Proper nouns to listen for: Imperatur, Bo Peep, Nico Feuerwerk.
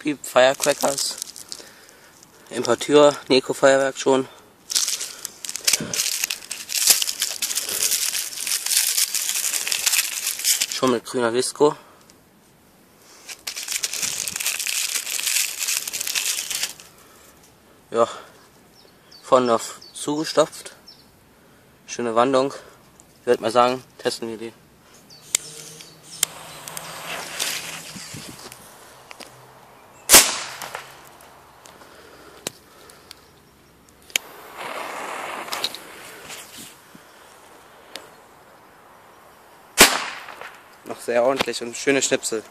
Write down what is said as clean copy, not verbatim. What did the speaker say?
Peep Firecrackers, Imperatur, Nico Feuerwerk schon. Schon mit grüner Visco. Ja, vorne auf zugestopft. Schöne Wandung. Ich würde mal sagen, testen wir die. Noch sehr ordentlich und schöne Schnipsel.